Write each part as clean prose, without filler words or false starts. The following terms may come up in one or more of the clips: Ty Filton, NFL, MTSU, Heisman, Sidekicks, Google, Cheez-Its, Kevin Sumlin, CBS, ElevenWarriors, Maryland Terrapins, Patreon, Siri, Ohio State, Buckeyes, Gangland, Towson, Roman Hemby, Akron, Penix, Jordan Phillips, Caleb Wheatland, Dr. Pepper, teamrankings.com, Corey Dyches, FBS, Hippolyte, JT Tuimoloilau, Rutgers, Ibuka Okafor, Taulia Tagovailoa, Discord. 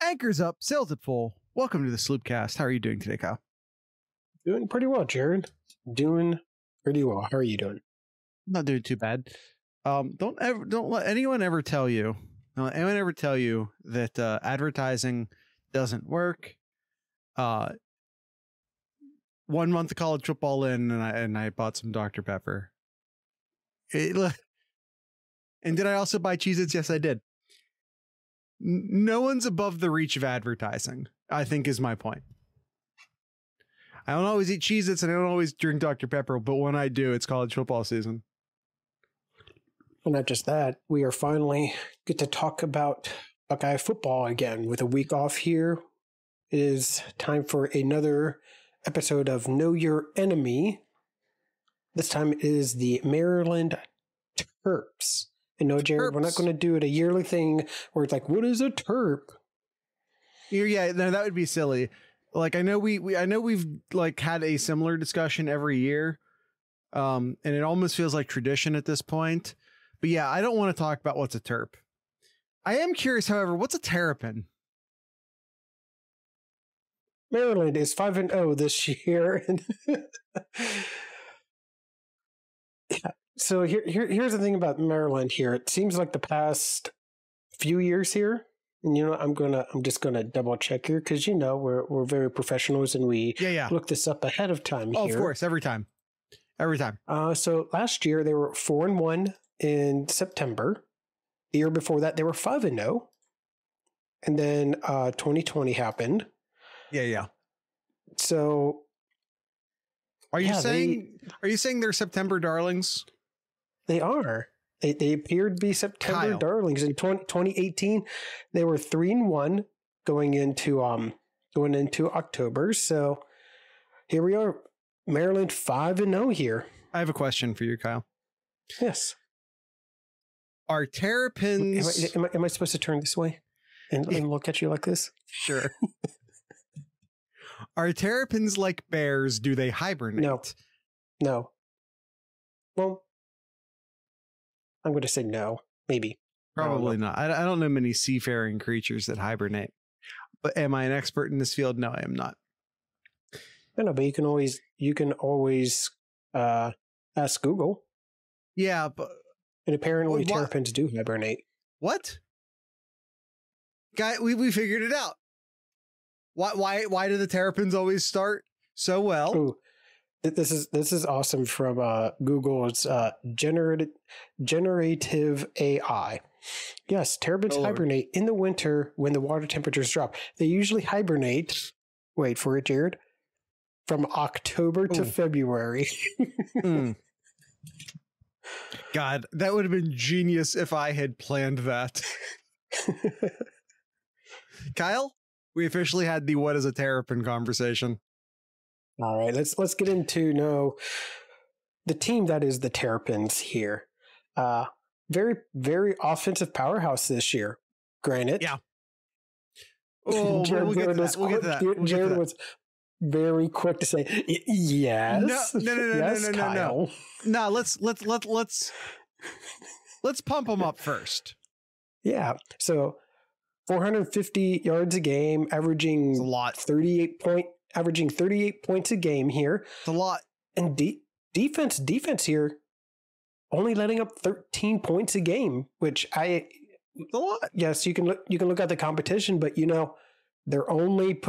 Anchor's up, sails at full. Welcome to the Sloopcast. How are you doing today, Kyle? Doing pretty well, Jared. Doing pretty well. How are you doing? Not doing too bad. Don't let anyone ever tell you. Don't let anyone ever tell you that advertising doesn't work. 1 month of college football in, and I bought some Dr. Pepper. And did I also buy Cheez-Its? Yes, I did. No one's above the reach of advertising, I think, is my point. I don't always eat Cheez-Its and I don't always drink Dr. Pepper, but when I do, it's college football season. Well, not just that, we are finally get to talk about Buckeye football again. With a week off here, it is time for another episode of Know Your Enemy. This time it is the Maryland Terps. And no, Jared, we're not going to do it a yearly thing where it's like, what is a terp? Yeah, no, that would be silly. Like, I know we've like had a similar discussion every year, and it almost feels like tradition at this point. But yeah, I don't want to talk about what's a terp. I am curious, however, what's a terrapin? Maryland is 5-0 this year. Yeah. So here's the thing about Maryland here. It seems like the past few years here, and you know, I'm just gonna double check here because you know we're very professionals and we look this up ahead of time. Oh, here. Of course, every time. So last year they were 4-1 in September. The year before that they were 5-0, and then 2020 happened. Yeah. So, are you saying they're September darlings? They are. They appeared to be September darlings. In 2018, they were 3-1 going into October. So here we are, Maryland 5-0 here. I have a question for you, Kyle. Yes. Are terrapins? Am I supposed to turn this way and look at you like this? Sure. Are terrapins like bears? Do they hibernate? No. Well, I'm going to say no, maybe. Probably not. I don't know many seafaring creatures that hibernate. But am I an expert in this field? No, I am not. No, but you can always ask Google. Yeah, but and apparently terrapins do hibernate. What? Guy, we figured it out. Why do the terrapins always start so well? Ooh. This is awesome from Google's generative AI. Yes, terrapins hibernate in the winter when the water temperatures drop. They usually hibernate, wait for it, Jared, from October to February. God, that would have been genius if I had planned that. Kyle, we officially had the what is a terrapin conversation. All right, let's get into the team that is the Terrapins here. Very, very offensive powerhouse this year. Granted, yeah. Oh, we'll get to that. Jared was very quick to say yes. No. No, let's pump them up first. Yeah. So, 450 yards a game, averaging a lot. 38 points a game here. It's a lot. And defense here, only letting up 13 points a game, which it's a lot. Yes, you can look at the competition, but you know they're only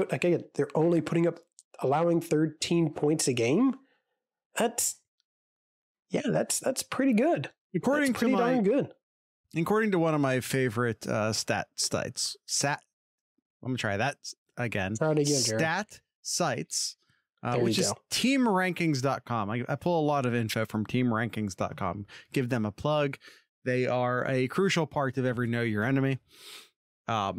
allowing 13 points a game. That's pretty good. According to one of my favorite stat sites, which is teamrankings.com. I pull a lot of info from teamrankings.com. Give them a plug. They are a crucial part of every Know Your Enemy. Now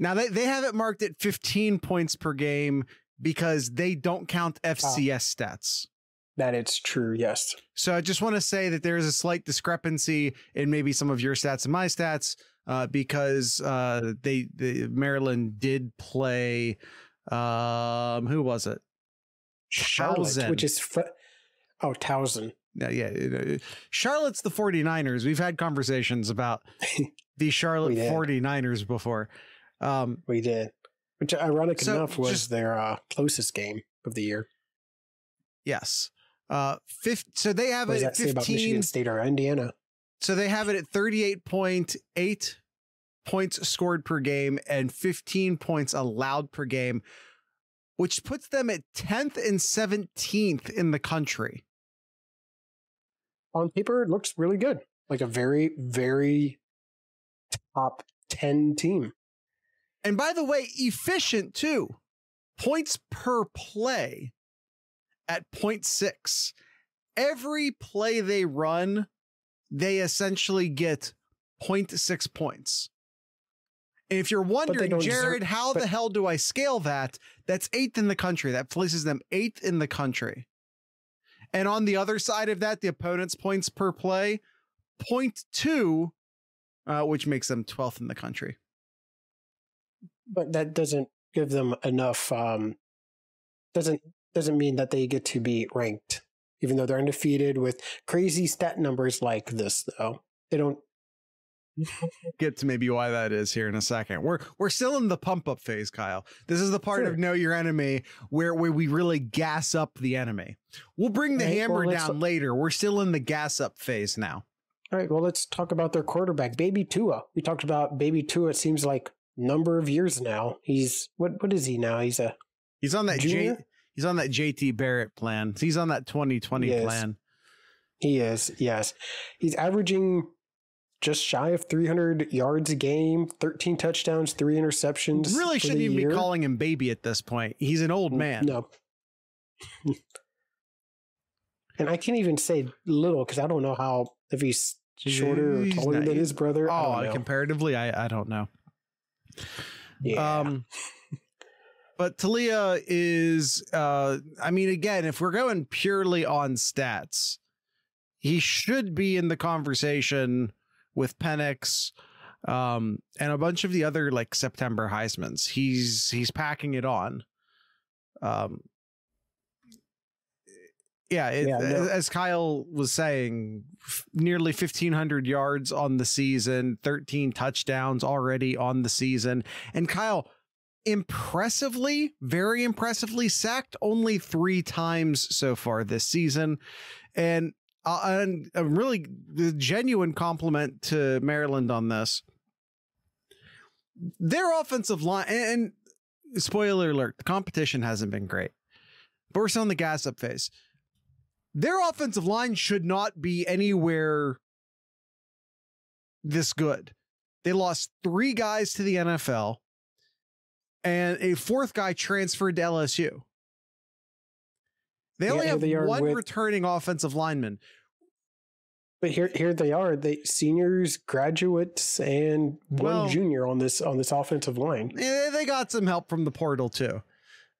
they have it marked at 15 points per game because they don't count FCS stats. That it's true, yes. So I just want to say that there is a slight discrepancy in maybe some of your stats and my stats, because Maryland did play. Who was it? Charlotte, which is Towson. Yeah. Charlotte's the 49ers. We've had conversations about the Charlotte 49ers before. We did. Which, ironic enough, was their closest game of the year. Yes. So they have it at 15. What does that say about Michigan State or Indiana? So they have it at 38.8 points scored per game and 15 points allowed per game, which puts them at 10th and 17th in the country. On paper, it looks really good. Like a very, very top 10 team. And by the way, efficient too. Points per play at 0.6. Every play they run, they essentially get 0.6 points. And if you're wondering, Jared, how the hell do I scale that? That's 8th in the country. That places them 8th in the country. And on the other side of that, the opponent's points per play, 0.2, which makes them 12th in the country. But that doesn't give them enough. Doesn't mean that they get to be ranked, even though they're undefeated with crazy stat numbers like this. Though they don't get to maybe why that is here in a second. We're still in the pump up phase, Kyle. This is the part of Know Your Enemy where we really gas up the enemy. We'll bring the hammer down later. We're still in the gas up phase now. All right. Well, let's talk about their quarterback, Baby Tua. We talked about Baby Tua. It seems like number of years now. He's what is he now? He's on that junior? He's on that JT Barrett plan. He's on that 2020 plan. He is. Yes. He's averaging just shy of 300 yards a game, 13 touchdowns, 3 interceptions. Really shouldn't even be calling him baby at this point. He's an old man. No. And I can't even say little because I don't know how, if he's shorter or taller than his brother. Oh, comparatively, I don't know. Yeah. But Taulia is, I mean, again, if we're going purely on stats, he should be in the conversation with Penix, and a bunch of the other like September Heismans. He's packing it on. As Kyle was saying, nearly 1,500 yards on the season, 13 touchdowns already on the season. And Kyle, very impressively, sacked only 3 times so far this season. And a really genuine compliment to Maryland on this. Their offensive line, and spoiler alert, the competition hasn't been great. But we're still in the gas up phase. Their offensive line should not be anywhere this good. They lost 3 guys to the NFL and a 4th guy transferred to LSU. They only have one returning offensive lineman. But here they are, seniors, graduates, and one junior on this offensive line. They got some help from the portal too.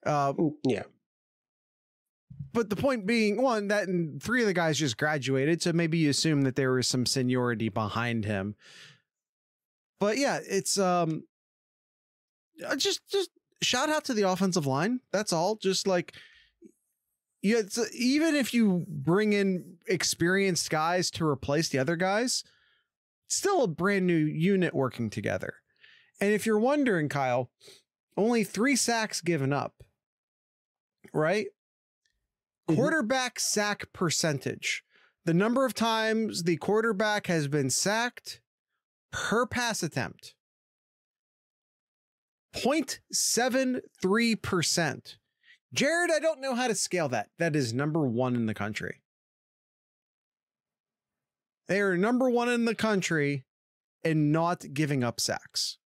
Yeah. But the point being, one, that and 3 of the guys just graduated, so maybe you assume that there was some seniority behind him. But yeah, it's just shout out to the offensive line. That's all. Just like, yeah, even if you bring in experienced guys to replace the other guys, still a brand new unit working together. And if you're wondering, Kyle, only 3 sacks given up, right? Quarterback sack percentage, the number of times the quarterback has been sacked per pass attempt, 0.73%. Jared, I don't know how to scale that. That is number 1 in the country. They are number 1 in the country in not giving up sacks.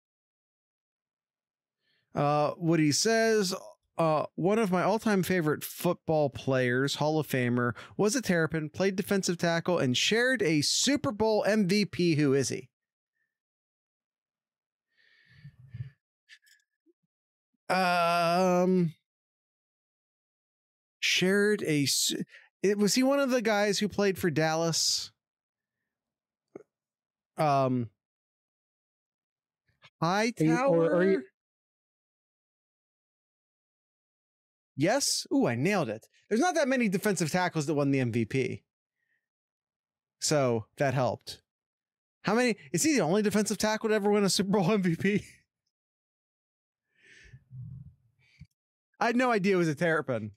What he says, one of my all-time favorite football players, Hall of Famer, was a Terrapin, played defensive tackle, and shared a Super Bowl MVP. Who is he? Was he one of the guys who played for Dallas? Hightower? Yes. Ooh, I nailed it. There's not that many defensive tackles that won the MVP. So that helped. Is he the only defensive tackle to ever win a Super Bowl MVP? I had no idea it was a Terrapin.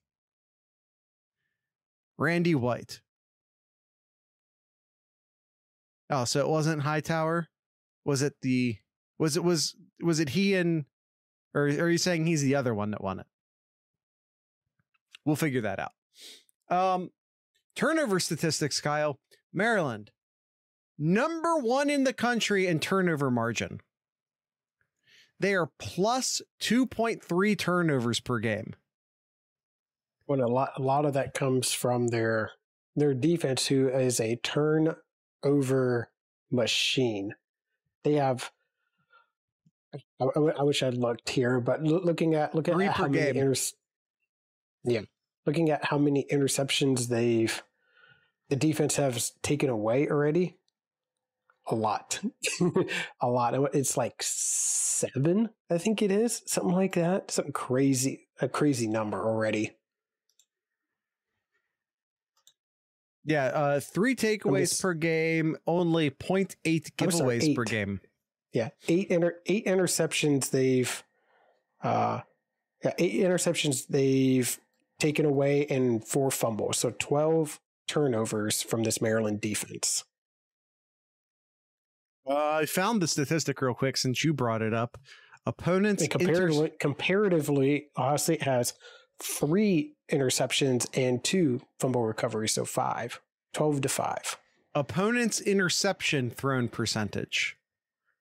Randy White. Oh, so it wasn't Hightower. Was it he and, or are you saying he's the other one that won it? We'll figure that out. Turnover statistics, Kyle. Maryland, #1 in the country in turnover margin. They are plus 2.3 turnovers per game. When a lot of that comes from their defense, who is a turnover machine. They have. I wish I'd looked here, but looking at how many interceptions the defense has taken away already. A lot, a lot. It's like 7, I think it is, something like that. Something crazy, a crazy number already. Yeah, 3 takeaways per game, only 0.8 giveaways per game. Yeah, 8 interceptions they've, 8 interceptions they've taken away, and 4 fumbles, so 12 turnovers from this Maryland defense. I found the statistic real quick since you brought it up. Opponents comparatively, Ohio State has 3 interceptions and 2 fumble recoveries, so 5, 12-5. Opponents' interception thrown percentage,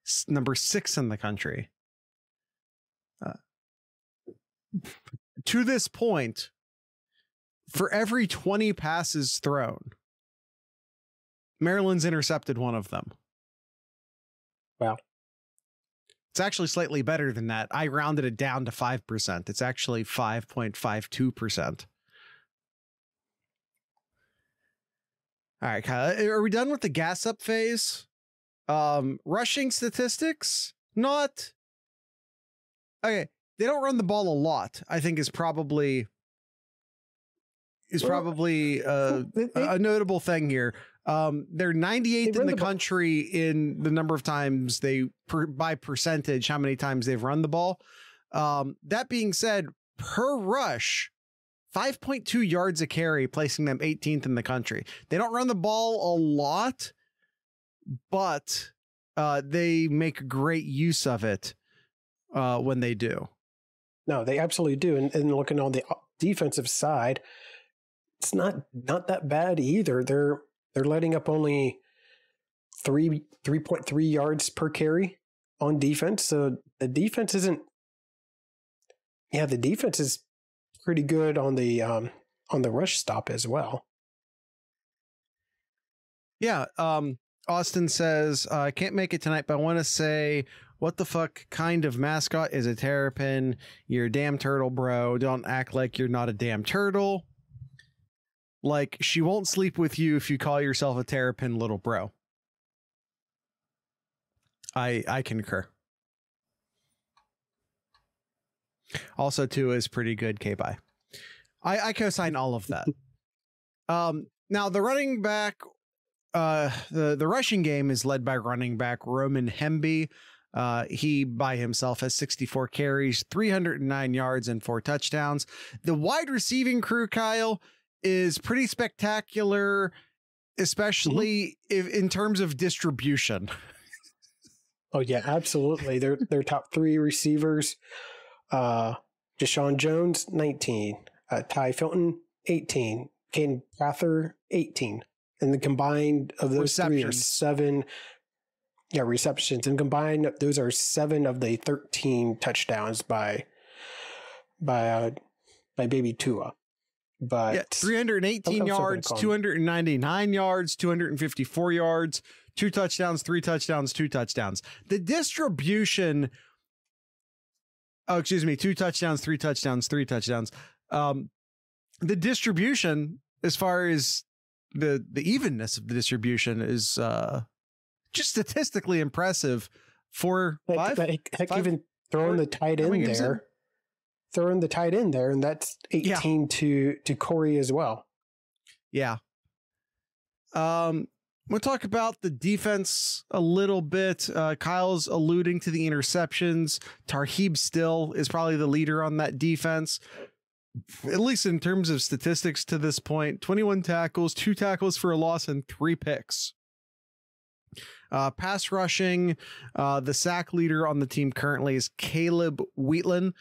#6 in the country. To this point, for every 20 passes thrown, Maryland's intercepted 1 of them. Wow. It's actually slightly better than that. I rounded it down to 5%. It's actually 5.52%. All right, Kyle, are we done with the gas up phase? Rushing statistics? Not. Okay. They don't run the ball a lot, I think is probably a notable thing here. They're 98th in the country in the number of times by percentage, how many times they've run the ball. That being said, per rush, 5.2 yards a carry, placing them 18th in the country. They don't run the ball a lot, but they make great use of it when they do. No, they absolutely do. And looking on the defensive side, it's not that bad either. They're letting up only 3.3 yards per carry on defense. So the defense is pretty good on the rush stop as well. Yeah. Austin says, I can't make it tonight, but I want to say, what the fuck kind of mascot is a terrapin? You're a damn turtle, bro. Don't act like you're not a damn turtle. Like, she won't sleep with you if you call yourself a terrapin, little bro. I concur. Also, Tua is pretty good. K-bye. I co-sign all of that. Now the running back, the rushing game is led by running back Roman Hemby. He by himself has 64 carries, 309 yards, and 4 touchdowns. The wide receiving crew, Kyle, is pretty spectacular, especially in terms of distribution. Oh yeah, absolutely. Their top 3 receivers, Deshaun Jones, 19, Ty Filton, 18, Kane Prather, 18, and the combined of those 3 are 7. Yeah, receptions, and combined those are 7 of the 13 touchdowns by baby Tua. But yeah, 318 yards, 299 yards, 254 yards, 2 touchdowns, 3 touchdowns, 2 touchdowns. The distribution. Oh, excuse me. 2 touchdowns, 3 touchdowns, 3 touchdowns. The distribution, as far as the evenness of the distribution, is just statistically impressive. Heck, even throwing the tight end there. Throwing the tight end there, and that's 18 to Corey as well. Yeah. We'll talk about the defense a little bit. Kyle's alluding to the interceptions. Tarheeb Still is probably the leader on that defense. at least in terms of statistics to this point, 21 tackles, 2 tackles for a loss, and 3 picks. Pass rushing, the sack leader on the team currently is Caleb Wheatland,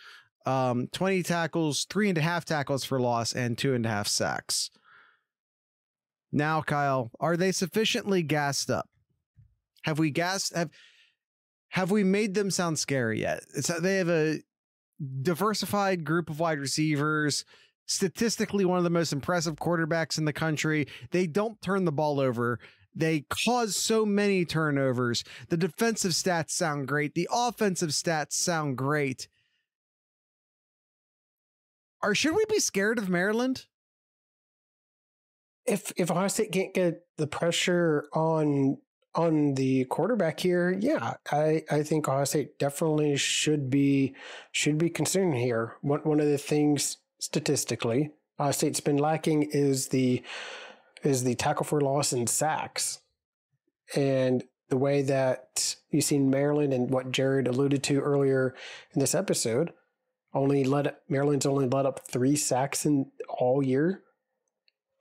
20 tackles, 3.5 tackles for loss, and 2.5 sacks. Now, Kyle, are they sufficiently gassed up? Have we gassed? Have we made them sound scary yet? They have a diversified group of wide receivers, statistically one of the most impressive quarterbacks in the country. They don't turn the ball over. They cause so many turnovers. The defensive stats sound great. The offensive stats sound great. Or should we be scared of Maryland? If Ohio State can't get the pressure on the quarterback here, yeah, I think Ohio State definitely should be concerned here. One of the things statistically Ohio State's been lacking is the tackle for loss and sacks. And the way that you've seen Maryland and what Jared alluded to earlier in this episode, Maryland's only let up 3 sacks in all year.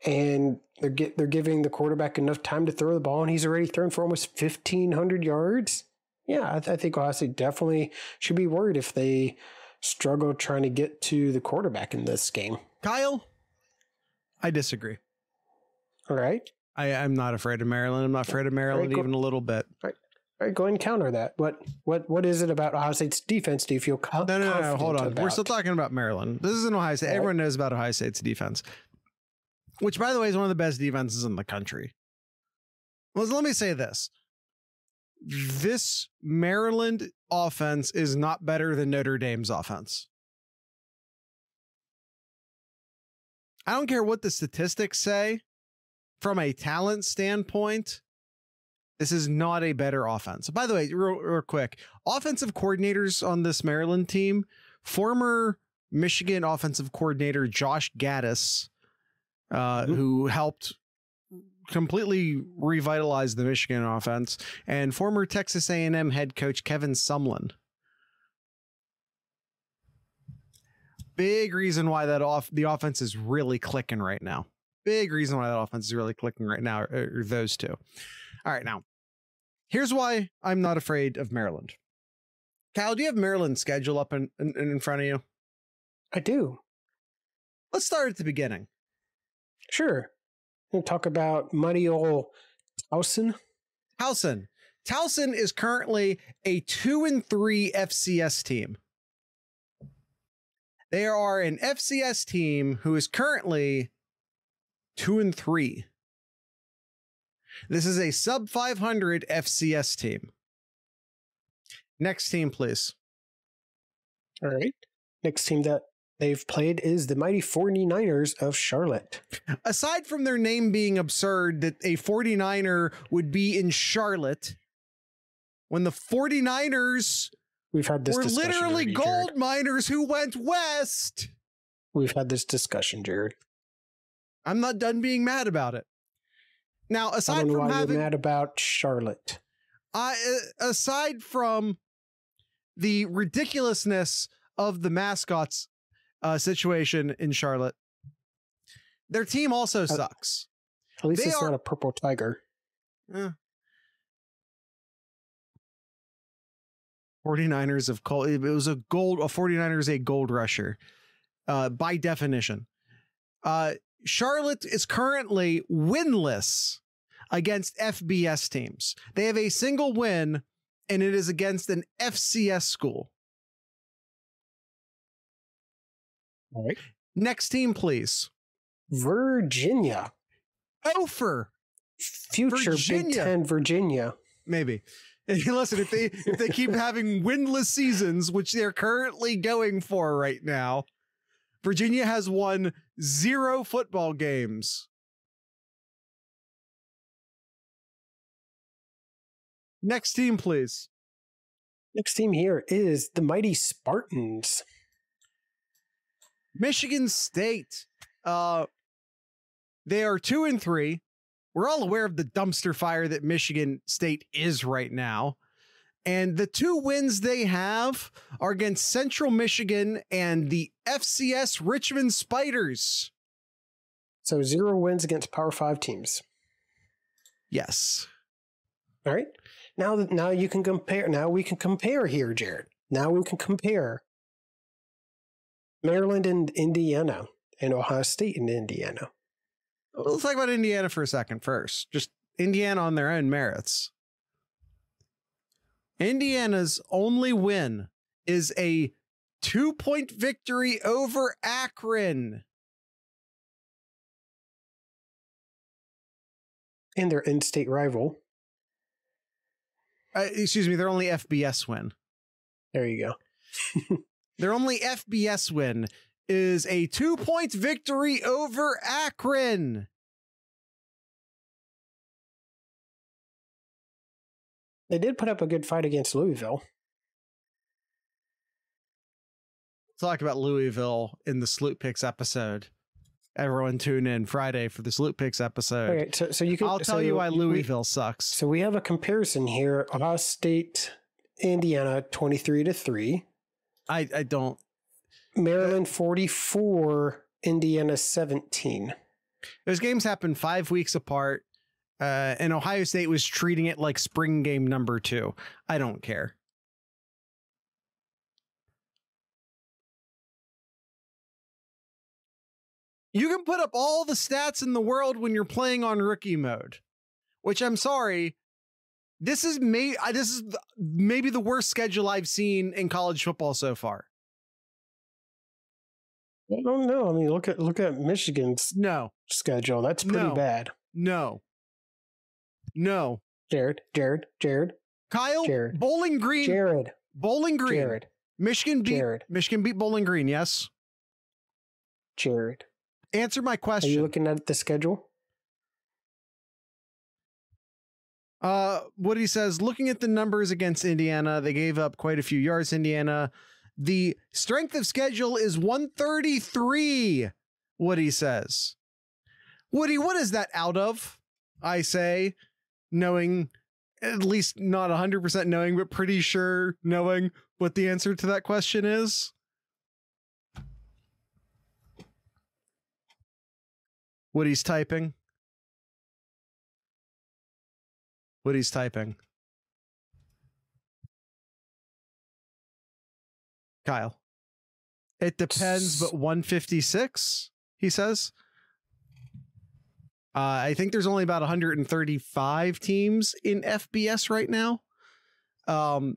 And they're giving the quarterback enough time to throw the ball, and he's already thrown for almost 1,500 yards. Yeah, I think Ohio State definitely should be worried if they struggle trying to get to the quarterback in this game. Kyle, I disagree. All right. I'm not afraid of Maryland. I'm not afraid of Maryland even a little bit. All right, go ahead and counter that. What is it about Ohio State's defense do you feel confident about? No, hold on. We're still talking about Maryland. This isn't Ohio State. Right. Everyone knows about Ohio State's defense, which, by the way, is one of the best defenses in the country. Well, let me say this. This Maryland offense is not better than Notre Dame's offense. I don't care what the statistics say. From a talent standpoint, this is not a better offense. By the way, real quick, offensive coordinators on this Maryland team, former Michigan offensive coordinator Josh Gattis, who helped completely revitalize the Michigan offense, and former Texas A&M head coach Kevin Sumlin. Big reason why the offense is really clicking right now. Big reason why that offense is really clicking right now are those two. All right, now, here's why I'm not afraid of Maryland. Kyle, do you have Maryland's schedule up in front of you? I do. Let's start at the beginning. Sure. We'll talk about muddy old Towson. Towson is currently a 2-3 FCS team. They are an FCS team who is currently 2-3. This is a sub 500 FCS team. Next team, please. All right. Next team that they've played is the mighty 49ers of Charlotte. Aside from their name being absurd that a 49er would be in Charlotte, when the 49ers were literally gold miners who went west. We've had this discussion, Jared. I'm not done being mad about it. Now, aside from having mad about Charlotte, aside from the ridiculousness of the mascots situation in Charlotte, their team also sucks. At least it's not a purple tiger. 49ers of gold. It was a 49er is a gold rusher by definition. Charlotte is currently winless against FBS teams. They have a single win, and it is against an FCS school. All right. Next team, please. Virginia. Ofer. Future Virginia. Big Ten Virginia. Maybe. And listen, if they keep having winless seasons, which they're currently going for right now, Virginia has won 0 football games. Next team, please. Next team here is the mighty Spartans. Michigan State. They are 2-3. We're all aware of the dumpster fire that Michigan State is right now. And the two wins they have are against Central Michigan and the FCS Richmond Spiders. So 0 wins against Power 5 teams. Yes. All right. Now you can compare. Now we can compare here, Jared. Now we can compare Maryland and Indiana and Ohio State and Indiana. Let's talk about Indiana for a second first. Just Indiana on their own merits. Indiana's only win is a 2-point victory over Akron. And their in-state rival. Excuse me, their only FBS win. There you go. Their only FBS win is a 2-point victory over Akron. They did put up a good fight against Louisville. Talk about Louisville in the Sloop Picks episode. Everyone tune in Friday for the Sloop Picks episode. All right, so you can, I'll tell you why Louisville sucks. So we have a comparison here. Ohio State, Indiana, 23-3. I don't. Maryland 44, Indiana 17. Those games happened 5 weeks apart. And Ohio State was treating it like spring game #2. I don't care. You can put up all the stats in the world when you're playing on rookie mode, which I'm sorry. This is maybe the worst schedule I've seen in college football so far. I don't know. I mean, look at Michigan's schedule. That's pretty bad. No. Jared. Kyle, Jared. Bowling Green. Jared. Bowling Green. Jared. Michigan beat. Jared. Michigan beat Bowling Green, yes? Jared. Answer my question. Are you looking at the schedule? What he says, looking at the numbers against Indiana, they gave up quite a few yards, Indiana. The strength of schedule is 133, Woody says. Woody, what is that out of? I say, knowing, at least not 100% knowing, but pretty sure knowing what the answer to that question is. Woody's typing. Woody's typing. Kyle. It depends, but 156, he says. I think there's only about 135 teams in FBS right now. I'm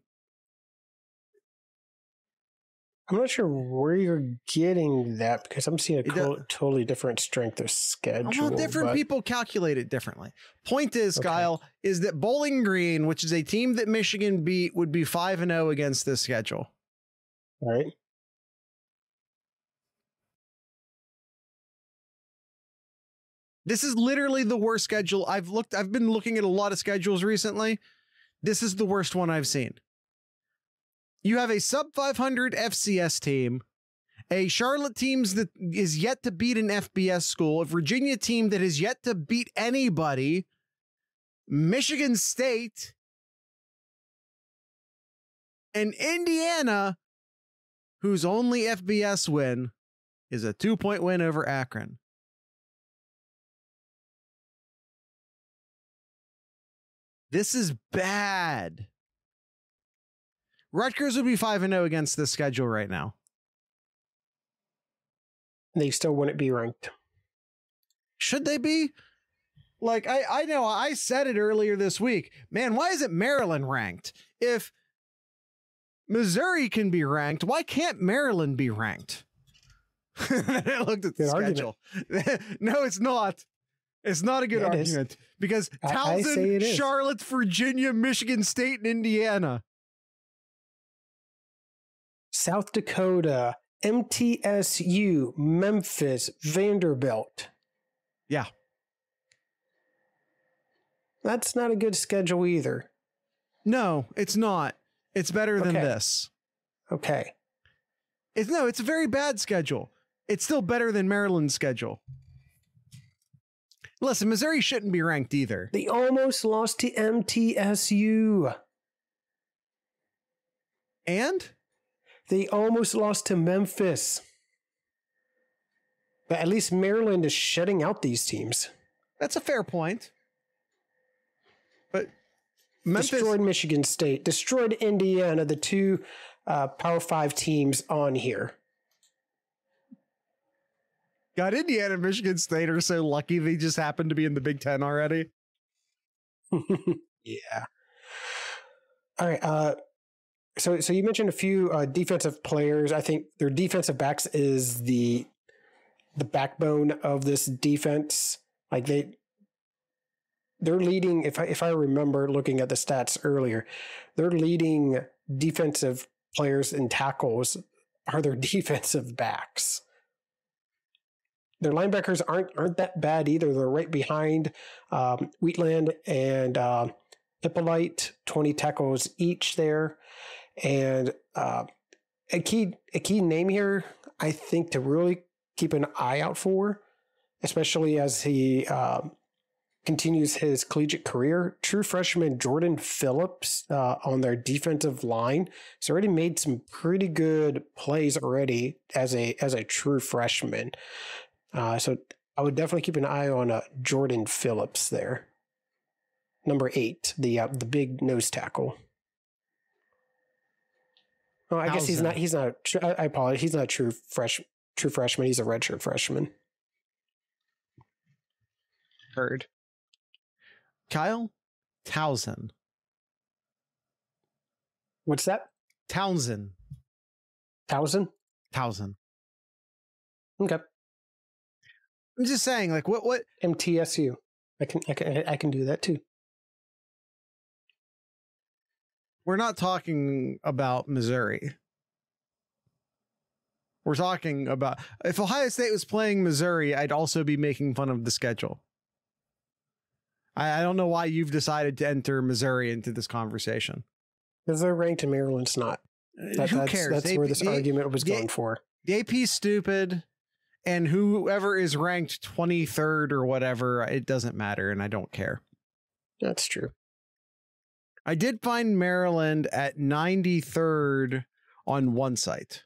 not sure where you're getting that because I'm seeing a totally different strength of schedule. Different people calculate it differently. Point is, okay, Kyle, is that Bowling Green, which is a team that Michigan beat, would be 5-0 against this schedule. All right. This is literally the worst schedule I've looked. I've been looking at a lot of schedules recently. This is the worst one I've seen. You have a sub-500 FCS team, a Charlotte team that is yet to beat an FBS school, a Virginia team that is yet to beat anybody, Michigan State, and Indiana, whose only FBS win is a 2-point win over Akron. This is bad. Rutgers would be 5-0 against this schedule right now. They still wouldn't be ranked. Should they be? Like, I know I said it earlier this week. Man, why isn't Maryland ranked? If Missouri can be ranked, why can't Maryland be ranked? I looked at the schedule. No, it's not. It's not a good argument because Towson, Charlotte, Virginia, Michigan State, and Indiana. South Dakota, MTSU, Memphis, Vanderbilt. Yeah. That's not a good schedule either. No, it's not. It's better than this. Okay. It's a very bad schedule. It's still better than Maryland's schedule. Listen, Missouri shouldn't be ranked either. They almost lost to MTSU. And they almost lost to Memphis. But at least Maryland is shutting out these teams. That's a fair point. But Memphis destroyed Michigan State, destroyed Indiana, the two Power 5 teams on here. God, Indiana and Michigan State are so lucky they just happened to be in the Big Ten already. Yeah. All right. So you mentioned a few defensive players. I think their defensive backs is the backbone of this defense. Like they're leading. If I remember looking at the stats earlier, they're leading defensive players in tackles are their defensive backs. Their linebackers aren't that bad either. They're right behind Wheatland and Hippolyte, 20 tackles each there. And a key name here, I think, to really keep an eye out for, especially as he continues his collegiate career, true freshman Jordan Phillips on their defensive line. He's already made some pretty good plays already as a true freshman. So I would definitely keep an eye on Jordan Phillips there. Number 8, the big nose tackle. Oh, I guess he's not. He's not. I apologize. He's not a true freshman. He's a redshirt freshman. Heard. Kyle Townsend. What's that? Townsend. Townsend. Townsend. Okay. I'm just saying, like, what? MTSU. I can do that too. We're not talking about Missouri. We're talking about, if Ohio State was playing Missouri, I'd also be making fun of the schedule. I don't know why you've decided to enter Missouri into this conversation. Because they're ranked and Maryland's not. Who cares? That's where this argument was going for. The AP's stupid. And whoever is ranked 23rd or whatever, it doesn't matter, and I don't care. That's true. I did find Maryland at 93rd on one site.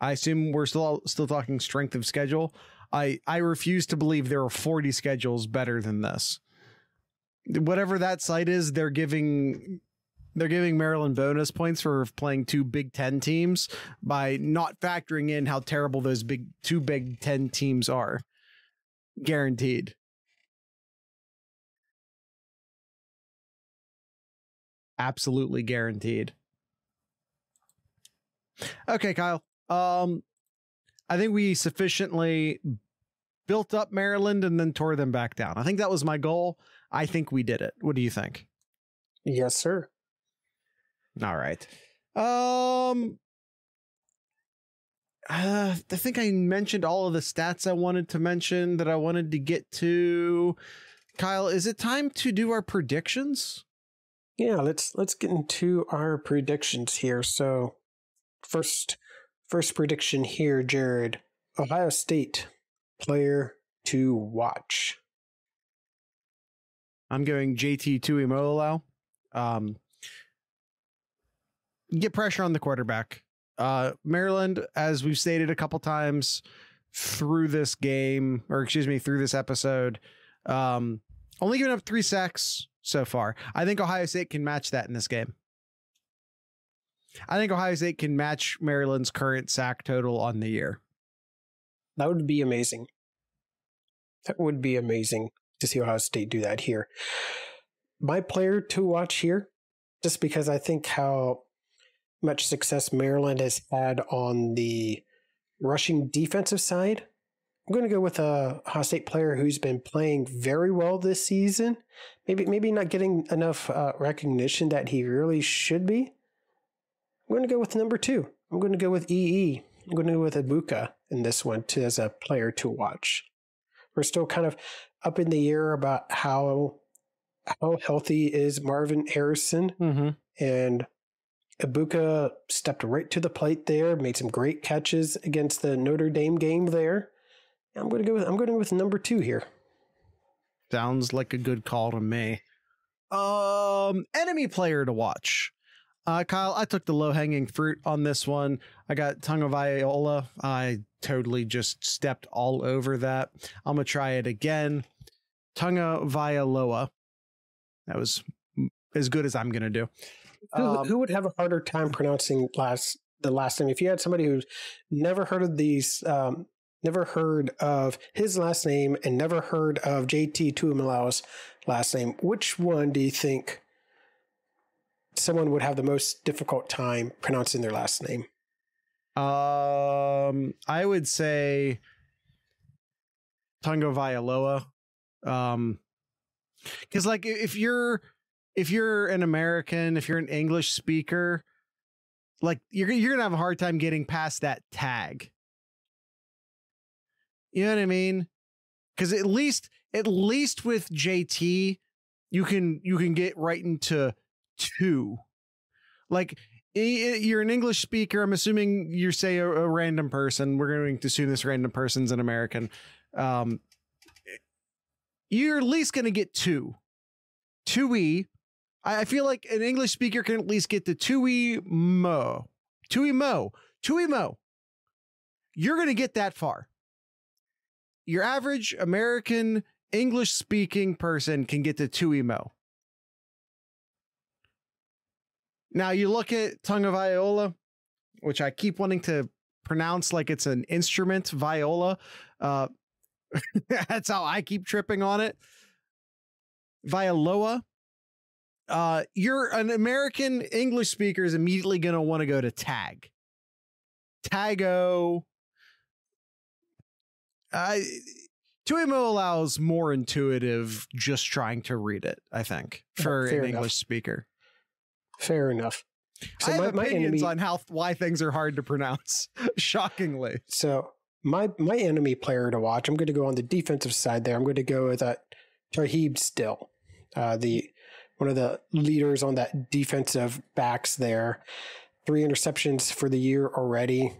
I assume we're still talking strength of schedule. I refuse to believe there are 40 schedules better than this. Whatever that site is, they're giving Maryland bonus points for playing two Big Ten teams by not factoring in how terrible those two Big Ten teams are. Guaranteed. Absolutely guaranteed. Okay, Kyle. I think we sufficiently built up Maryland and then tore them back down. I think that was my goal. I think we did it. What do you think? Yes, sir. All right. I think I mentioned all of the stats I wanted to mention that I wanted to get to. Kyle, is it time to do our predictions? Yeah, let's get into our predictions here. So first prediction here, Jared. Ohio State player to watch. I'm going JT Tuimoloilau. Get pressure on the quarterback. Maryland, as we've stated a couple times through this game, or excuse me, through this episode, only given up 3 sacks so far. I think Ohio State can match that in this game. I think Ohio State can match Maryland's current sack total on the year. That would be amazing. That would be amazing to see Ohio State do that here. My player to watch here, just because I think how much success Maryland has had on the rushing defensive side, I'm going to go with a Ohio State player who's been playing very well this season. Maybe not getting enough recognition that he really should be. I'm going to go with number 2. I'm going to go with EE. I'm going to go with Ibuka in this one too, as a player to watch. We're still kind of up in the air about how healthy is Marvin Harrison. Mm-hmm. And Ibuka stepped right to the plate there, made some great catches against the Notre Dame game there. I'm going to go with number 2 here. Sounds like a good call to me. Enemy player to watch. Kyle, I took the low-hanging fruit on this one. I got Tagovailoa. I totally just stepped all over that. I'm going to try it again. Tagovailoa. That was as good as I'm going to do. Who would have a harder time pronouncing the last name? If you had somebody who's never heard of these, never heard of his last name and never heard of JT Tuimalau's last name, which one do you think someone would have the most difficult time pronouncing their last name? I would say Tagovailoa. Because like if you're an American, if you're an English speaker, like you're gonna have a hard time getting past that tag. You know what I mean? Because at least with JT, you can get right into two. Like you're an English speaker. I'm assuming you're say a random person. We're going to assume this random person's an American. You're at least going to get two E. I feel like an English speaker can at least get the Tuimo. You're going to get that far. Your average American English speaking person can get to Tuimo. Now you look at Tagovailoa, which I keep wanting to pronounce like it's an instrument, viola. That's how I keep tripping on it. Vailoa. You're an American English speaker is immediately going to want to go to tag. Tago. Tuimoloilau is more intuitive just trying to read it, I think, for an English speaker. Fair enough. So I have opinions on why things are hard to pronounce, shockingly. So my enemy player to watch, I'm going to go on the defensive side there. I'm going to go with Tarheeb Still, one of the leaders on that defensive backs there. 3 interceptions for the year already.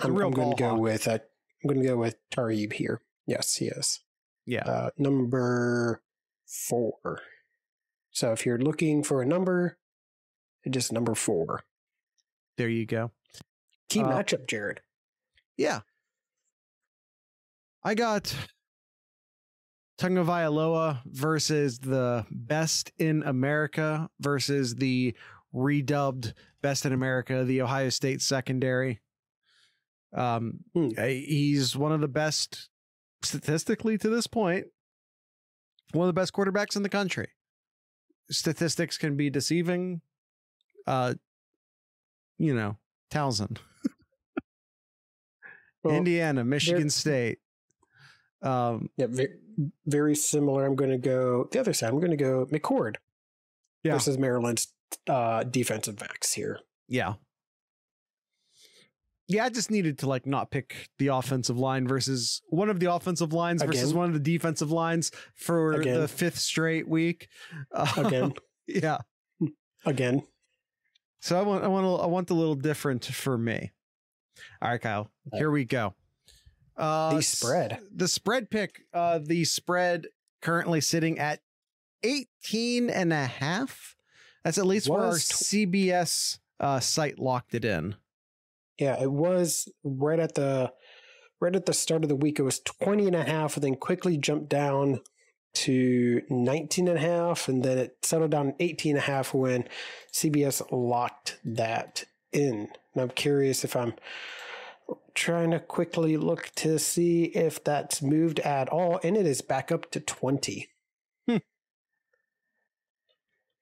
I'm going to go with Tarheeb here. Yes, he is. Yeah. Number 4. So if you're looking for a number, just number 4. There you go. Key matchup, Jared. Yeah. I got Tagovailoa versus the best in America versus the redubbed best in America, the Ohio State secondary. He's one of the best statistically to this point, one of the best quarterbacks in the country. Statistics can be deceiving. Towson, well, Indiana, Michigan State. Yeah, very similar. I'm going to go the other side. I'm going to go McCord versus Maryland's defensive backs here. Yeah. Yeah, I just needed to like not pick the offensive line versus one of the offensive lines versus one of the defensive lines for the 5th straight week. Again. So I want a little different for me. All right, Kyle. Here we go. The spread. The spread pick. The spread currently sitting at 18.5. That's at least where our CBS site locked it in. Yeah, it was right at the start of the week. It was 20.5, and then quickly jumped down to 19.5, and then it settled down at 18.5 when CBS locked that in. And I'm curious if I'm trying to quickly look to see if that's moved at all, and it is back up to 20.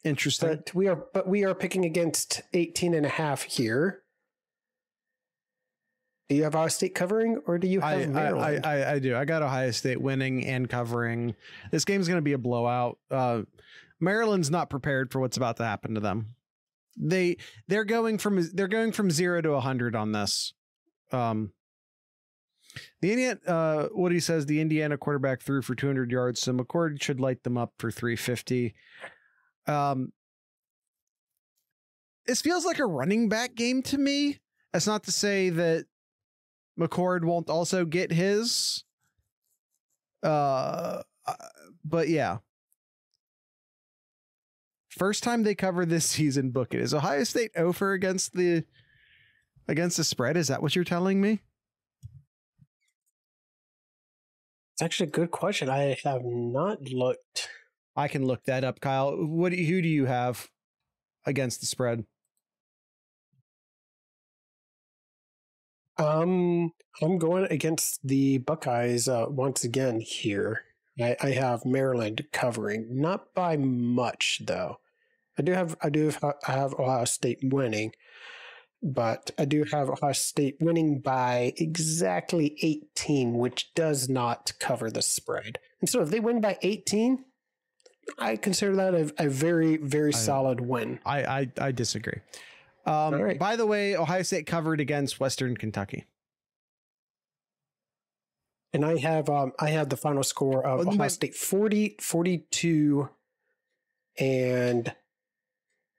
Interesting. But we are picking against 18.5 here. Do you have Ohio State covering, or do you have Maryland? I do. I got Ohio State winning and covering. This game's going to be a blowout. Maryland's not prepared for what's about to happen to them. They're going from 0 to 100 on this. Woody says the Indiana quarterback threw for 200 yards, so McCord should light them up for 350. This feels like a running back game to me. That's not to say that McCord won't also get his, but yeah, first time they cover this season, book it. Is Ohio State over against the spread? Is that what you're telling me? It's actually a good question. I have not looked. I can look that up, Kyle. Who do you have against the spread? I'm going against the Buckeyes once again here. I have Maryland covering, not by much though. I have Ohio State winning, but I do have Ohio State winning by exactly 18, which does not cover the spread. And so if they win by 18, I consider that a very, very solid win. I disagree. Right. By the way, Ohio State covered against Western Kentucky. And I have the final score of Ohio State 40-42 and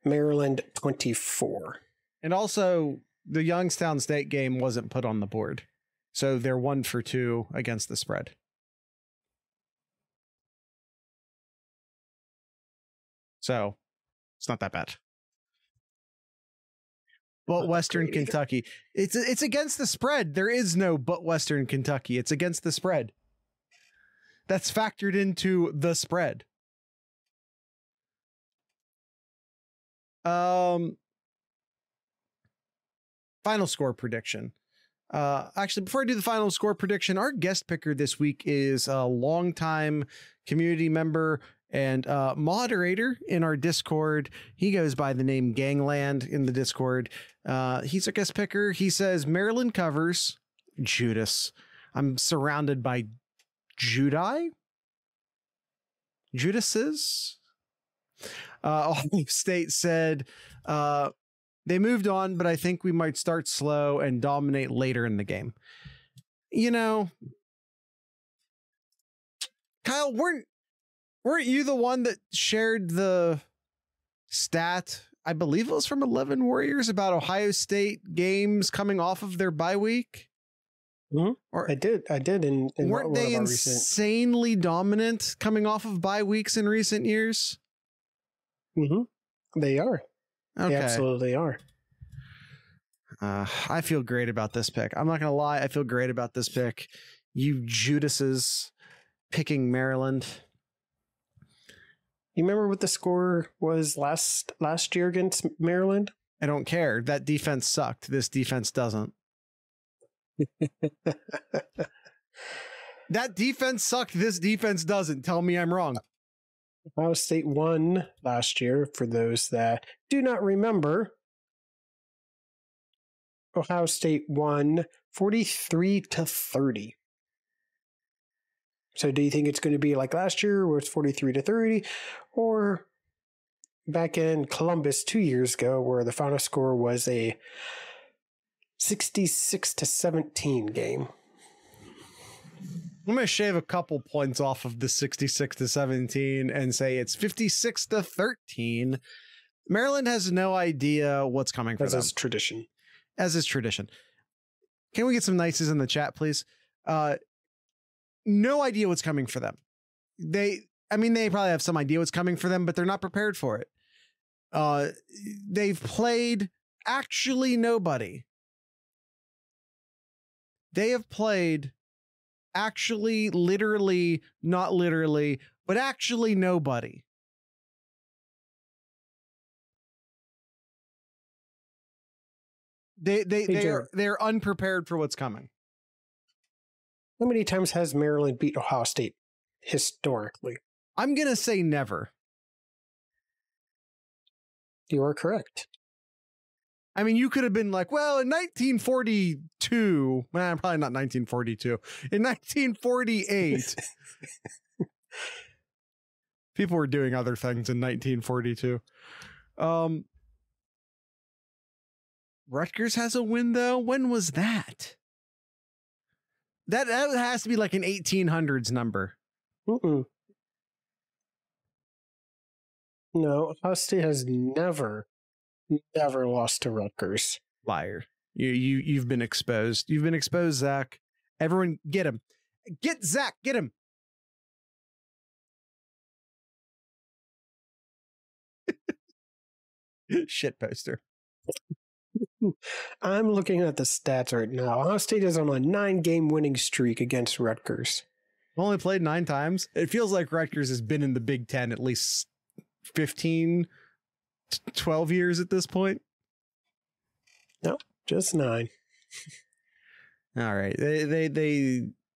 Maryland 24. And also the Youngstown State game wasn't put on the board. So they're 1-for-2 against the spread. So it's not that bad. But Western Kentucky. It's against the spread. There is no but Western Kentucky. It's against the spread. That's factored into the spread. Final score prediction. Actually, before I do the final score prediction, our guest picker this week is a longtime community member and moderator in our Discord. He goes by the name Gangland in the Discord. He's a guest picker. He says Maryland covers. Judas. I'm surrounded by Judi. Judases. Ohio State said they moved on, but I think we might start slow and dominate later in the game. You know, Kyle, weren't you the one that shared the stat? I believe it was from ElevenWarriors about Ohio State games coming off of their bye week. Mm-hmm. Or I did. In weren't they insanely dominant coming off of bye weeks in recent years? Mm-hmm. They are. Okay. They absolutely are. I feel great about this pick. I'm not going to lie. I feel great about this pick. You Judases picking Maryland. You remember what the score was last year against Maryland? I don't care. That defense sucked. This defense doesn't. That defense sucked. This defense doesn't. Tell me I'm wrong. Ohio State won last year. For those that do not remember, Ohio State won 43-30. So do you think it's going to be like last year where it's 43-30, or back in Columbus 2 years ago where the final score was a 66-17 game? I'm going to shave a couple points off of the 66-17 and say it's 56-13. Maryland has no idea what's coming for them. As is tradition. As is tradition. Can we get some nices in the chat, please? No idea what's coming for them. They probably have some idea what's coming for them, but they're not prepared for it. They've played actually nobody. They have played actually, literally, not literally, but actually nobody. They're unprepared for what's coming. How many times has Maryland beat Ohio State historically? I'm going to say never. You are correct. I mean, you could have been like, well, in 1942, well, probably not 1942, in 1948, people were doing other things in 1942. Rutgers has a win, though. When was that? That has to be like an 1800s number. Mm-mm. No, Ohio State has never lost to Rutgers. Liar. You've been exposed. You've been exposed, Zach. Everyone get him. Get Zach. Get him. shit poster. I'm looking at the stats right now. Ohio State is on a 9-game winning streak against Rutgers. Only played 9 times. It feels like Rutgers has been in the Big Ten at least 15, 12 years at this point. No, just 9. All right.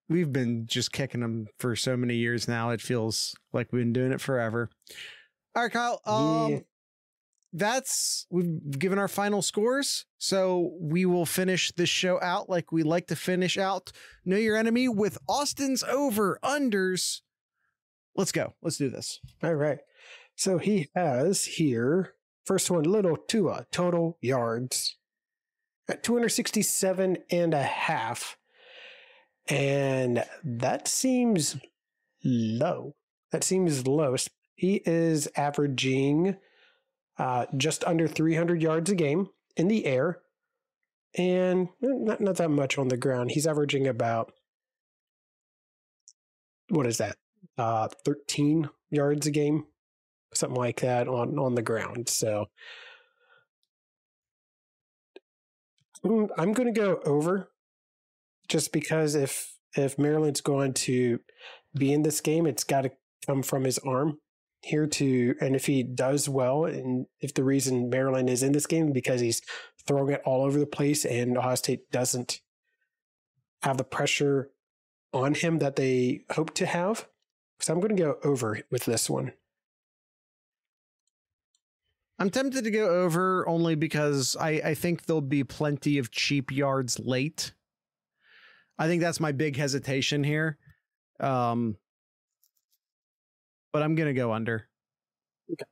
We've been just kicking them for so many years now. It feels like we've been doing it forever. All right, Kyle. Yeah. We've given our final scores, so we will finish this show out like we like to finish out Know Your Enemy with Austin's over unders. Let's go. Let's do this. All right. So he has here, first one, Little Tua, total yards at 267.5. And that seems low. That seems low. He is averaging just under 300 yards a game in the air, and not that much on the ground. He's averaging about, what is that, 13 yards a game, something like that on the ground. So I'm going to go over, just because if Maryland's going to be in this game, it's got to come from his arm. And if he does well, and if the reason Maryland is in this game because he's throwing it all over the place and Ohio State doesn't have the pressure on him that they hope to have. So I'm going to go over with this one. I'm tempted to go over only because I think there'll be plenty of cheap yards late. I think that's my big hesitation here. But I'm going to go under. Okay.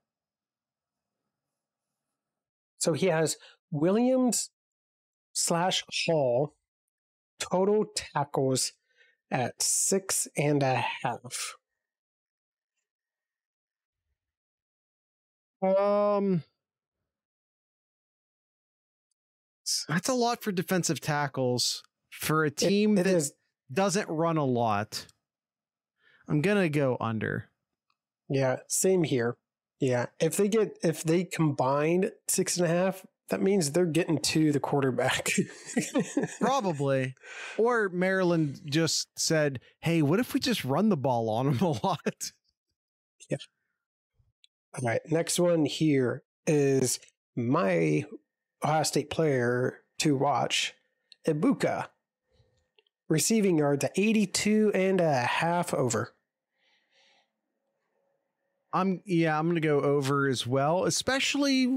So he has Williams/Hall total tackles at 6.5. That's a lot for defensive tackles for a team that doesn't run a lot. I'm going to go under. Yeah, same here. Yeah, if they combined 6.5, that means they're getting to the quarterback. Probably. Or Maryland just said, hey, what if we just run the ball on them a lot? Yeah. All right, next one here is my Ohio State player to watch, Ibuka. Receiving yards at 82.5 over. I'm going to go over as well, especially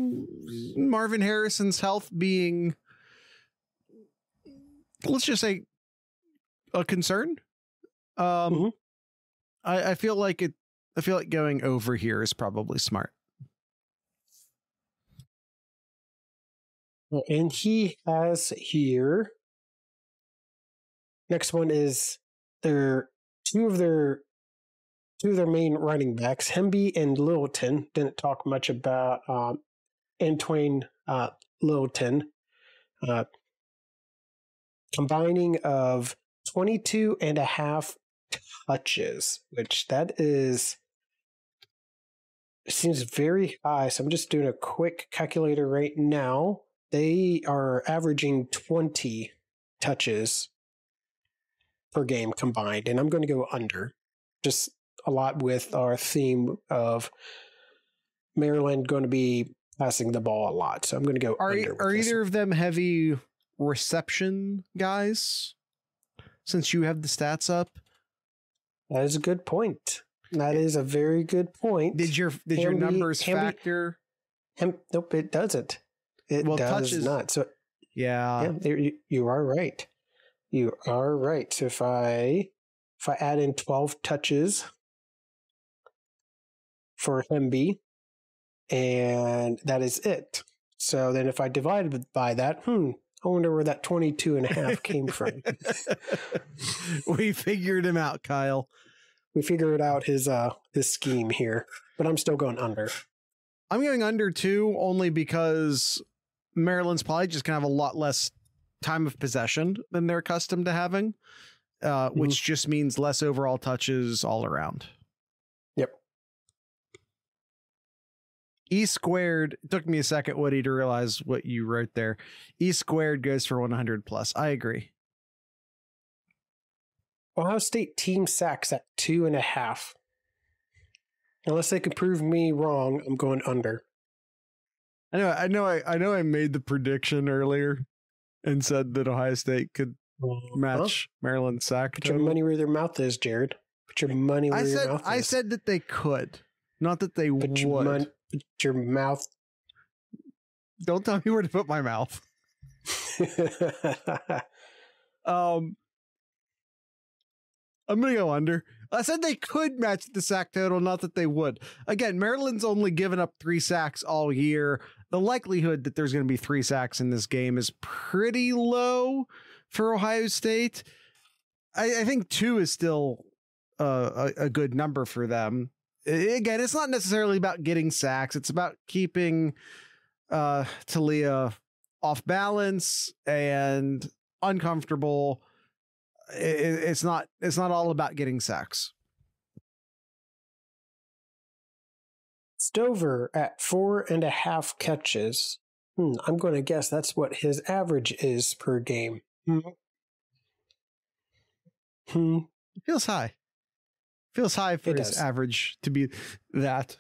Marvin Harrison's health being, let's just say, a concern. I feel like going over here is probably smart. And he has here, next one is two of their main running backs, Hemby and Littleton. Didn't talk much about Antoine Littleton. Combining of 22.5 touches, which seems very high. So I'm just doing a quick calculator right now. They are averaging 20 touches per game combined, and I'm going to go under. Just a lot with our theme of Maryland going to be passing the ball a lot. So I'm going to go under. Are either of them heavy reception guys, since you have the stats up? That is a good point. That is a very good point. Did your numbers factor? Nope, it doesn't. It does not. So yeah, you are right. You are right. So if I add in 12 touches for Hemby, and that is it. So then if I divide by that, I wonder where that 22.5 came from. We figured him out, Kyle. We figured out his scheme here, but I'm still going under. I'm going under too, only because Maryland's probably just gonna have a lot less time of possession than they're accustomed to having, which just means less overall touches all around. E squared, took me a second, Woody, to realize what you wrote there. E squared goes for 100 plus. I agree. Ohio State team sacks at 2.5. Unless they can prove me wrong, I'm going under. I know I made the prediction earlier and said that Ohio State could match Maryland's sack. Put your money where their mouth is, Jared. Put your money where your mouth is. I said that they could, not that they would. Put your mouth. Don't tell me where to put my mouth. I'm going to go under. I said they could match the sack total, not that they would. Again, Maryland's only given up 3 sacks all year. The likelihood that there's going to be 3 sacks in this game is pretty low for Ohio State. I think 2 is still a good number for them. Again, it's not necessarily about getting sacks. It's about keeping Taulia off balance and uncomfortable. It's not all about getting sacks. Stover at 4.5 catches. I'm going to guess that's what his average is per game. It feels high. Feels high for his average to be that.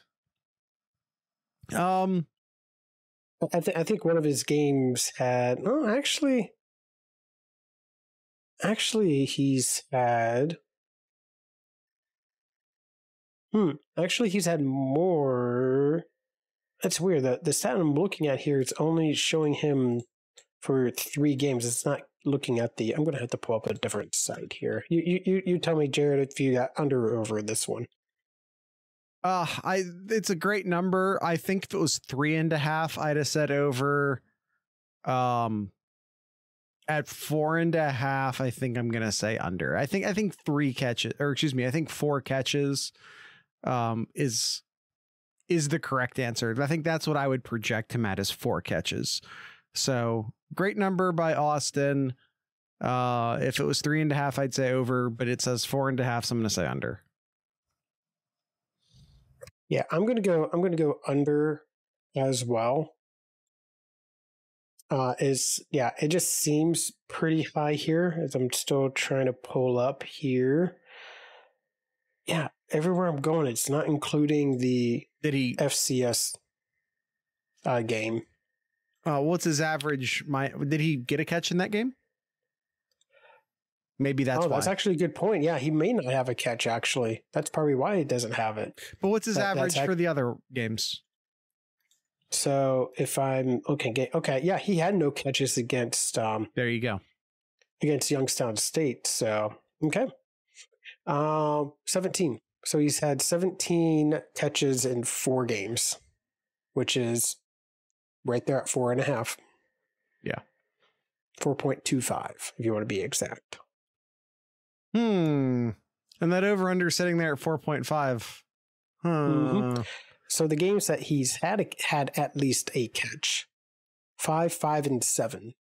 I think one of his games had. Oh, actually. Actually, he's had. Actually, he's had more. That's weird. The stat I'm looking at here, it's only showing him for 3 games. It's not looking at the. I'm gonna have to pull up a different site here. You tell me, Jared, if you got under or over this one. It's a great number. I think if it was 3.5, I'd have said over. At 4.5, I think I'm going to say under. I think 3 catches, or excuse me, I think 4 catches is the correct answer. I think that's what I would project him at, is 4 catches. So great number by Austin. If it was 3.5, I'd say over, but it says 4.5, so I'm going to say under. Yeah, I'm going to go under as well. It just seems pretty high here, as I'm still trying to pull up here. Yeah, everywhere I'm going, it's not including the FCS game. What's his average? Did he get a catch in that game? Maybe that's why. That's actually a good point. Yeah, he may not have a catch, actually. That's probably why he doesn't have it. But what's his average for the other games? So if I'm okay, yeah, he had no catches against. There you go, against Youngstown State. So okay, 17. So he's had 17 catches in 4 games, which is right there at 4.5. Yeah, 4.25 if you want to be exact. And that over under sitting there at 4.5. So the games that he's had at least a catch, 5, 5, and 7.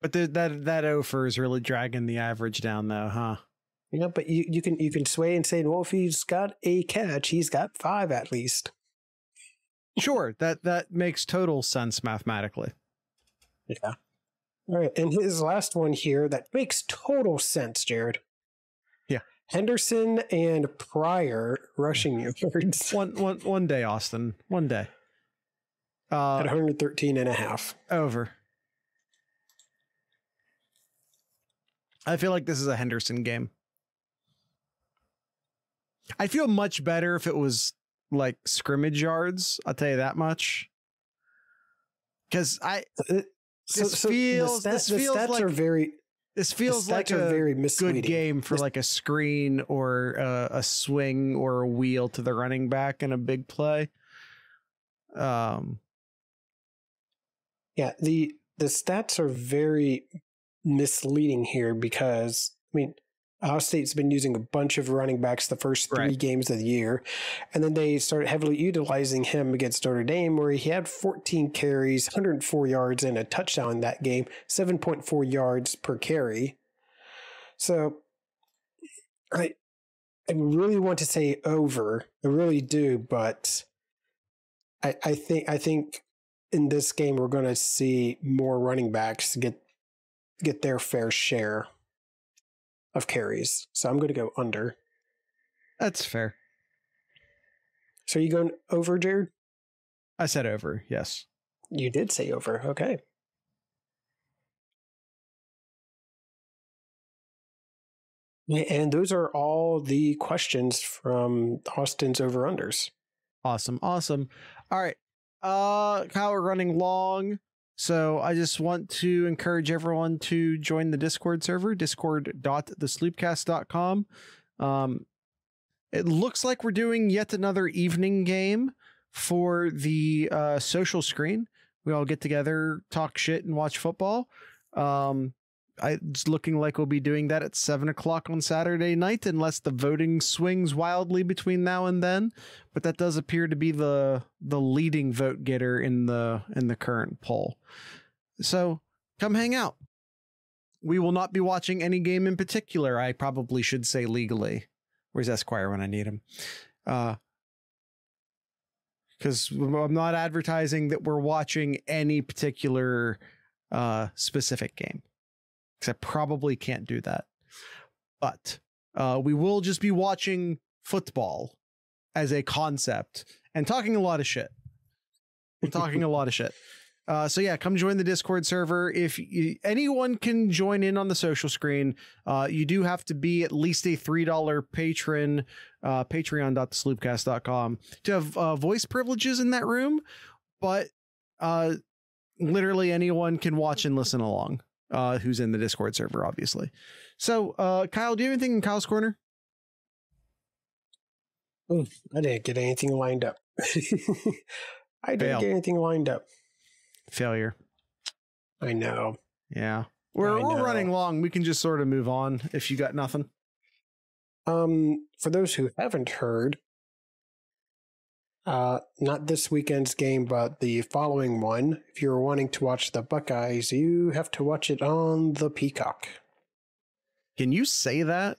But that offer is really dragging the average down, though, huh? Yeah, but you can sway and say, well, if he's got a catch, he's got 5 at least. Sure, that makes total sense mathematically. Yeah. All right, and his last one here that makes total sense, Jared. Henderson and Pryor rushing yards. One day, Austin. One day. At 113.5. Over. I feel like this is a Henderson game. I feel much better if it was like scrimmage yards. I'll tell you that much. Because this feels like a very misleading good game for like a screen or a swing or a wheel to the running back in a big play. Yeah, the stats are very misleading here because, I mean, Ohio State's been using a bunch of running backs the first 3 games of the year, and then they started heavily utilizing him against Notre Dame, where he had 14 carries, 104 yards, and a touchdown in that game, 7.4 yards per carry. So I really want to say over. I really do, but I think in this game we're going to see more running backs get their fair share of carries. So I'm going to go under. That's fair. So are you going over, Jared? I said over, yes. You did say over, okay. And those are all the questions from Austin's over-unders. Awesome, awesome. All right. Kyle, we're running long, so I just want to encourage everyone to join the Discord server, discord.thesloopcast.com. It looks like we're doing yet another evening game for the social screen. We all get together, talk shit, and watch football. It's looking like we'll be doing that at 7 o'clock on Saturday night, unless the voting swings wildly between now and then. But that does appear to be the leading vote getter in the current poll. So come hang out. We will not be watching any game in particular. I probably should say legally. Where's Esquire when I need him? Because I'm not advertising that we're watching any particular specific game. Because I probably can't do that. But we will just be watching football as a concept and talking a lot of shit. So yeah, come join the Discord server. If anyone can join in on the social screen, you do have to be at least a $3 patron, patreon.thesloopcast.com, to have voice privileges in that room. But literally anyone can watch and listen along. Who's in the Discord server, obviously. So, Kyle, do you have anything in Kyle's corner? Ooh, I didn't get anything lined up. Failure. I know. Yeah. We're running long. We can just sort of move on if you got nothing. For those who haven't heard, not this weekend's game, but the following one, if you're wanting to watch the Buckeyes, you have to watch it on the Peacock. Can you say that?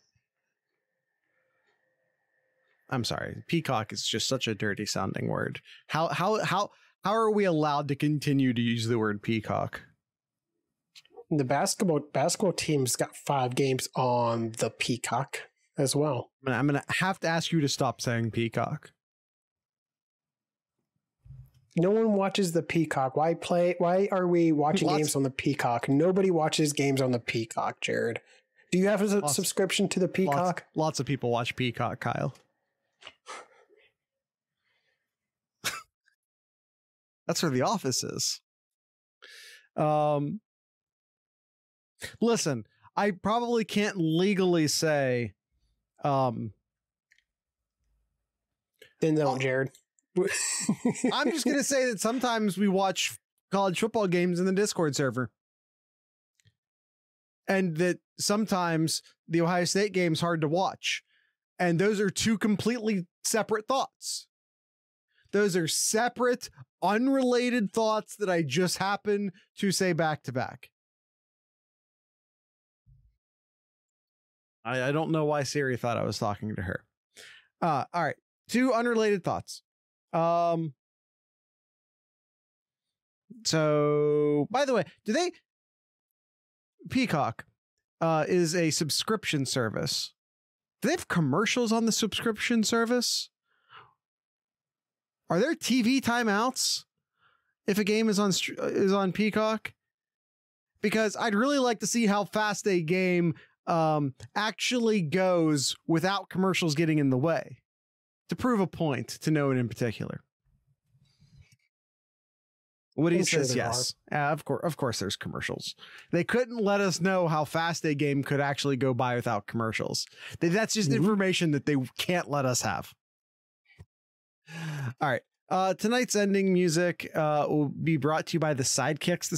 I'm sorry. Peacock is just such a dirty sounding word. How are we allowed to continue to use the word peacock? The basketball team's got 5 games on the Peacock as well. I'm going to have to ask you to stop saying peacock. No one watches the Peacock. Why are we watching games on the Peacock? Nobody watches games on the Peacock, Jared. Do you have a subscription to the Peacock? Lots of people watch Peacock, Kyle. That's where The Office is. Listen, I probably can't legally say. Then don't, Jared. I'm just going to say that sometimes we watch college football games in the Discord server. And that sometimes the Ohio State game's hard to watch. And those are two completely separate thoughts. Those are separate, unrelated thoughts that I just happen to say back to back. I don't know why Siri thought I was talking to her. All right. Two unrelated thoughts. So by the way, Peacock is a subscription service. Do they have commercials on the subscription service? Are there TV timeouts if a game is on Peacock? Because I'd really like to see how fast a game actually goes without commercials getting in the way. To prove a point, to know it in particular. Woody says yes. Of course, there's commercials. They couldn't let us know how fast a game could actually go by without commercials. That's just information that they can't let us have. All right. Tonight's ending music will be brought to you by the Sidekicks. The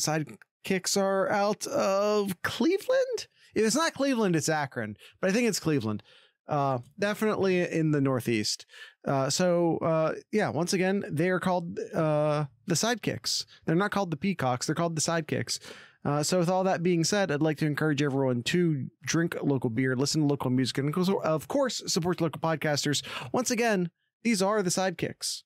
Sidekicks are out of Cleveland. If it's not Cleveland, it's Akron, but I think it's Cleveland. Definitely in the Northeast. Yeah, once again, they are called the Sidekicks. They're not called the Peacocks. They're called the Sidekicks. So with all that being said, I'd like to encourage everyone to drink local beer, listen to local music, and of course, support local podcasters. Once again, these are the Sidekicks.